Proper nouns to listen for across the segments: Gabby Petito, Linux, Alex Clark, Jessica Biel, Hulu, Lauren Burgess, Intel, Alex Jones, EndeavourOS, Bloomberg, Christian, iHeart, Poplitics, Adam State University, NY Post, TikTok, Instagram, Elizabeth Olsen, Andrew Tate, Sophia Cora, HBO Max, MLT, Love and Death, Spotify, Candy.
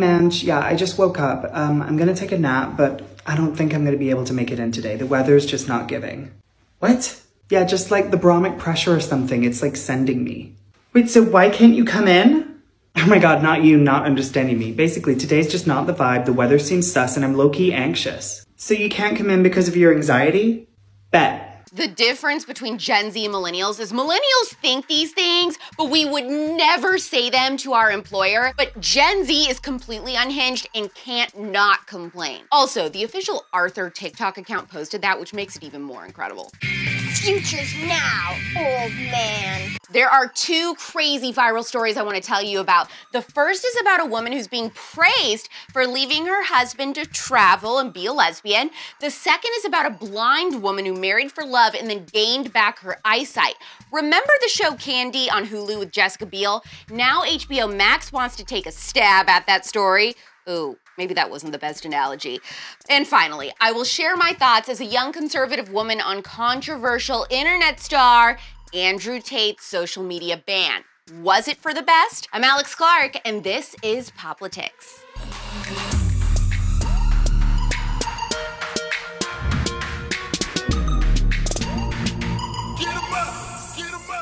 Hey man, yeah, I just woke up. I'm gonna take a nap, but I don't think I'm gonna be able to make it in today. The weather's just not giving. What? Yeah, just like the barometric pressure or something. It's like sending me. Wait, so why can't you come in? Oh my God, not you not understanding me. Basically, today's just not the vibe. The weather seems sus and I'm low-key anxious. So you can't come in because of your anxiety? Bet. The difference between Gen Z and millennials is millennials think these things, but we would never say them to our employer. But Gen Z is completely unhinged and can't not complain. Also, the official Arthur TikTok account posted that, which makes it even more incredible. Futures now, old man. There are two crazy viral stories I want to tell you about. The first is about a woman who's being praised for leaving her husband to travel and be a lesbian. The second is about a blind woman who married for love and then gained back her eyesight. Remember the show Candy on Hulu with Jessica Biel? Now HBO Max wants to take a stab at that story. Ooh, maybe that wasn't the best analogy. And finally, I will share my thoughts as a young conservative woman on controversial internet star Andrew Tate's social media ban. Was it for the best? I'm Alex Clark, and this is Poplitics.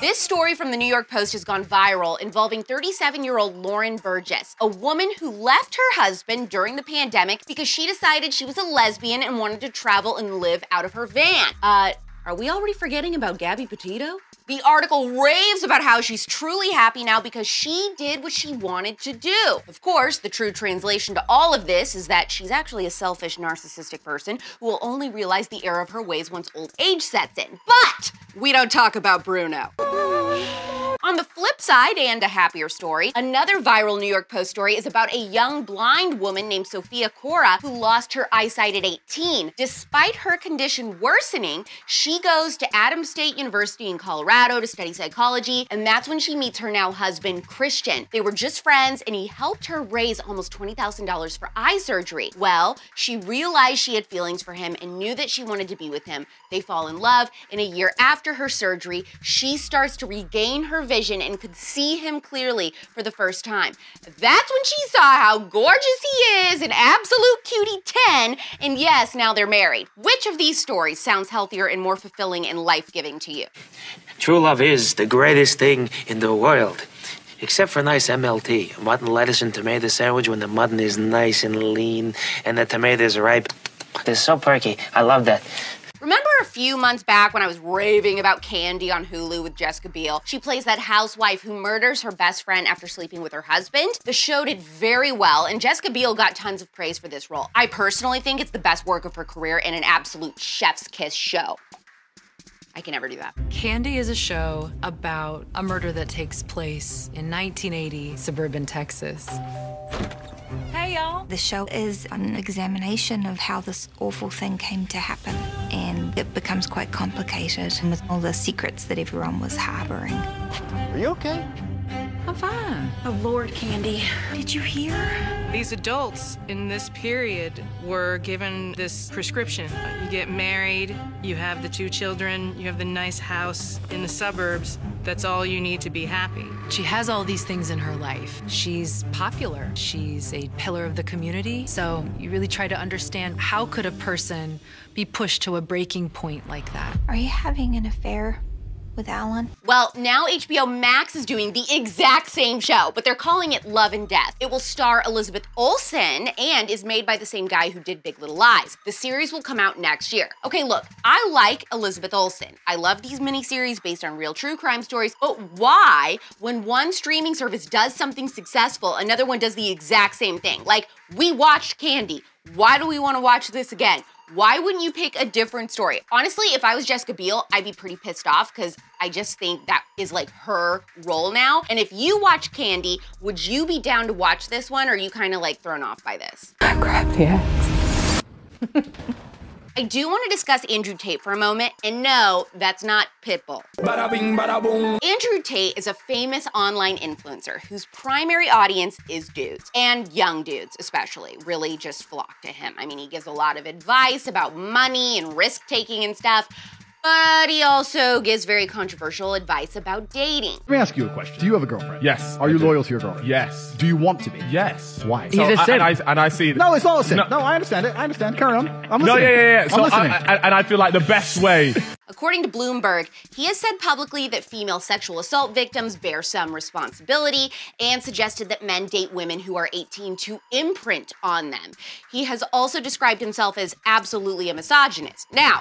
This story from the New York Post has gone viral involving 37-year-old Lauren Burgess, a woman who left her husband during the pandemic because she decided she was a lesbian and wanted to travel and live out of her van. Are we already forgetting about Gabby Petito? The article raves about how she's truly happy now because she did what she wanted to do. Of course, the true translation to all of this is that she's actually a selfish, narcissistic person who will only realize the error of her ways once old age sets in. But we don't talk about Bruno. On the flip side, and a happier story, another viral New York Post story is about a young blind woman named Sophia Cora who lost her eyesight at 18. Despite her condition worsening, she goes to Adam State University in Colorado to study psychology, and that's when she meets her now husband, Christian. They were just friends, and he helped her raise almost $20,000 for eye surgery. Well, she realized she had feelings for him and knew that she wanted to be with him. They fall in love, and a year after her surgery, she starts to regain her vision and could see him clearly for the first time. That's when she saw how gorgeous he is, an absolute cutie 10, and yes, now they're married. Which of these stories sounds healthier and more fulfilling and life-giving to you? True love is the greatest thing in the world, except for nice MLT, mutton, lettuce, and tomato sandwich when the mutton is nice and lean and the tomatoes are ripe. They're so perky. I love that. Remember a few months back when I was raving about Candy on Hulu with Jessica Biel? She plays that housewife who murders her best friend after sleeping with her husband. The show did very well, and Jessica Biel got tons of praise for this role. I personally think it's the best work of her career and an absolute chef's kiss show. I can never do that. Candy is a show about a murder that takes place in 1980 suburban Texas. Hey, y'all. The show is an examination of how this awful thing came to happen, and it becomes quite complicated with all the secrets that everyone was harboring. Are you okay? I'm fine. Oh, Lord, Candy. Did you hear? These adults in this period were given this prescription. You get married, you have the two children, you have the nice house in the suburbs. That's all you need to be happy. She has all these things in her life. She's popular. She's a pillar of the community. So you really try to understand, how could a person be pushed to a breaking point like that? Are you having an affair with Alan? Well, now HBO Max is doing the exact same show, but they're calling it Love and Death. It will star Elizabeth Olsen and is made by the same guy who did Big Little Lies. The series will come out next year. Okay, look, I like Elizabeth Olsen. I love these miniseries based on real true crime stories, but why, when one streaming service does something successful, another one does the exact same thing? Like, we watched Candy. Why do we want to watch this again? Why wouldn't you pick a different story? Honestly, if I was Jessica Biel, I'd be pretty pissed off because I just think that is like her role now. And if you watch Candy, would you be down to watch this one, or are you kind of like thrown off by this? I grabbed the axe. I do want to discuss Andrew Tate for a moment, and no, that's not Pitbull. Bada bing, bada boom. Andrew Tate is a famous online influencer whose primary audience is dudes, and young dudes especially, really just flock to him. I mean, he gives a lot of advice about money and risk-taking and stuff, But he also gives very controversial advice about dating. Let me ask you a question. Do you have a girlfriend? Yes. Are you loyal to your girlfriend? Yes. Do you want to be? Yes. Why? So he's a sin. And I see that. No, it's not a sin. No, I understand it. I understand. Carry on. I'm listening. No, yeah. So I'm listening. I feel like the best way. According to Bloomberg, he has said publicly that female sexual assault victims bear some responsibility and suggested that men date women who are 18 to imprint on them. He has also described himself as absolutely a misogynist. Now,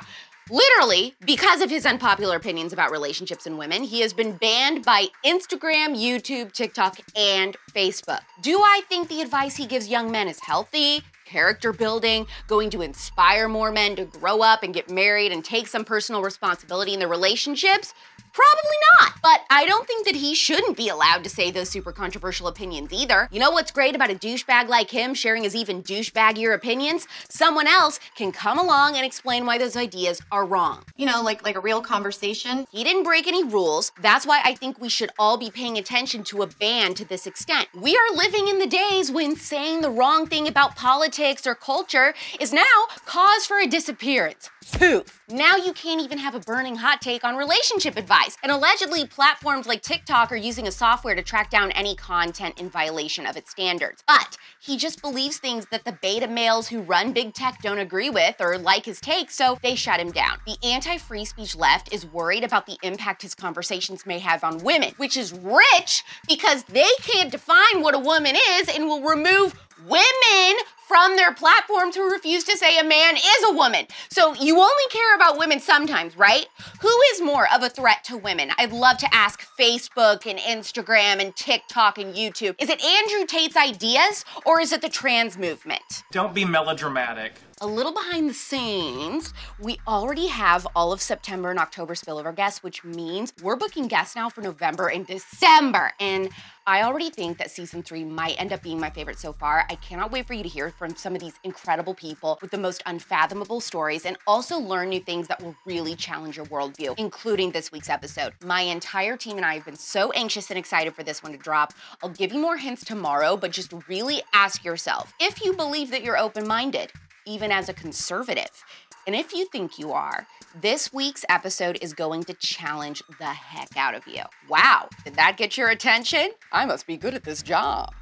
literally, because of his unpopular opinions about relationships and women, he has been banned by Instagram, YouTube, TikTok, and Facebook. Do I think the advice he gives young men is healthy, character building, going to inspire more men to grow up and get married and take some personal responsibility in their relationships? Probably not, but I don't think that he shouldn't be allowed to say those super controversial opinions either. You know what's great about a douchebag like him sharing his even douchebaggier opinions? Someone else can come along and explain why those ideas are wrong. You know, like a real conversation. He didn't break any rules. That's why I think we should all be paying attention to a ban to this extent. We are living in the days when saying the wrong thing about politics or culture is now cause for a disappearance. Poof. Now you can't even have a burning hot take on relationship advice. And allegedly, platforms like TikTok are using a software to track down any content in violation of its standards. But he just believes things that the beta males who run big tech don't agree with or like his take, so they shut him down. The anti-free speech left is worried about the impact his conversations may have on women, which is rich because they can't define what a woman is and will remove women from their platforms who refuse to say a man is a woman. So you only care about women sometimes, right? Who is more of a threat to women? I'd love to ask Facebook and Instagram and TikTok and YouTube. Is it Andrew Tate's ideas or is it the trans movement? Don't be melodramatic. A little behind the scenes, we already have all of September and October spillover guests, which means we're booking guests now for November and December. And I already think that season 3 might end up being my favorite so far. I cannot wait for you to hear from some of these incredible people with the most unfathomable stories and also learn new things that will really challenge your worldview, including this week's episode. My entire team and I have been so anxious and excited for this one to drop. I'll give you more hints tomorrow, but just really ask yourself if you believe that you're open-minded, even as a conservative. And if you think you are, this week's episode is going to challenge the heck out of you. Wow, did that get your attention? I must be good at this job.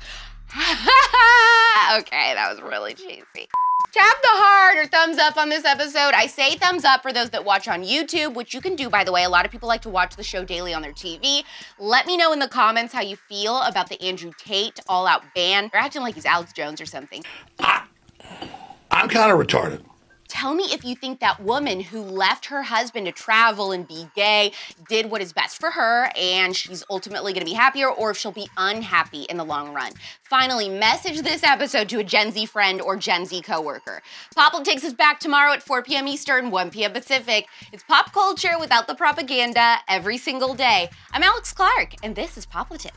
Okay, that was really cheesy. Tap the heart or thumbs up on this episode. I say thumbs up for those that watch on YouTube, which you can do, by the way. A lot of people like to watch the show daily on their TV. Let me know in the comments how you feel about the Andrew Tate all-out ban. You're acting like he's Alex Jones or something. I'm kind of retarded. Tell me if you think that woman who left her husband to travel and be gay did what is best for her and she's ultimately gonna be happier, or if she'll be unhappy in the long run. Finally, message this episode to a Gen Z friend or Gen Z coworker. Poplitics is back tomorrow at 4 p.m. Eastern, 1 p.m. Pacific. It's pop culture without the propaganda every single day. I'm Alex Clark, and this is Poplitics.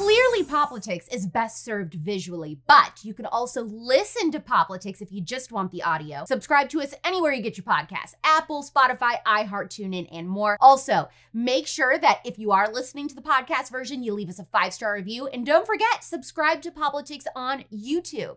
Clearly, Poplitics is best served visually, but you can also listen to Poplitics if you just want the audio. Subscribe to us anywhere you get your podcasts: Apple, Spotify, iHeart, TuneIn, and more. Also, make sure that if you are listening to the podcast version, you leave us a 5-star review. And don't forget, subscribe to Poplitics on YouTube.